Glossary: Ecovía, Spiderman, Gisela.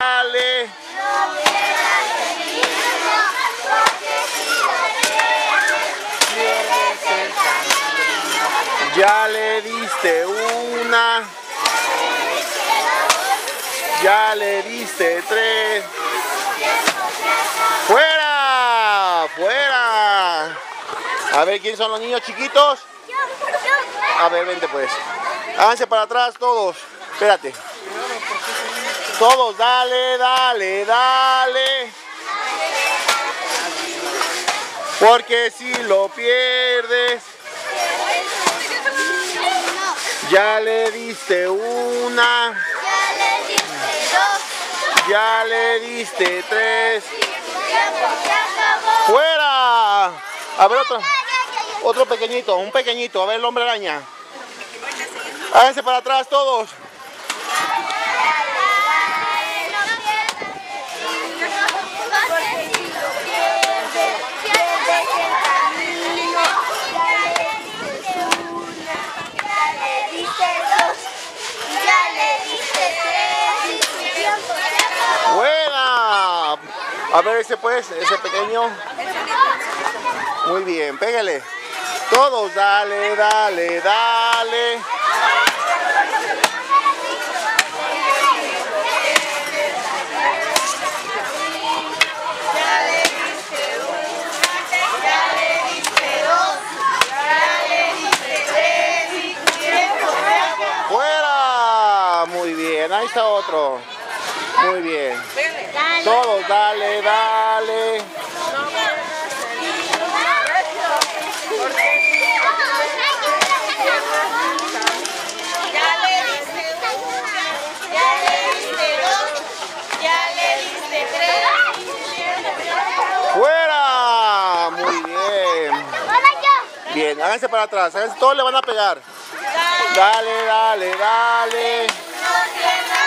Dale. Ya le diste una. Ya le diste tres. ¡Fuera! ¡Fuera! A ver, ¿quiénes son los niños chiquitos? A ver, vente pues. Háganse para atrás todos. Espérate. Todos, dale, dale, dale. Porque si lo pierdes. Ya le diste una. Ya le diste dos. Ya le diste tres. ¡Fuera! A ver otro. Otro pequeñito, un pequeñito. A ver el hombre araña. Háganse para atrás todos. A ver ese pues, ese pequeño. Muy bien, pégale. Todos, dale, dale, dale. ¡Fuera! Muy bien, ahí está otro. Muy bien. Dale. Todos, dale, dale. Ya le diste una, ya le diste dos, ya le diste tres. ¡Fuera! Muy bien. Bien, háganse para atrás, háganse, todos le van a pegar. Dale, dale, dale.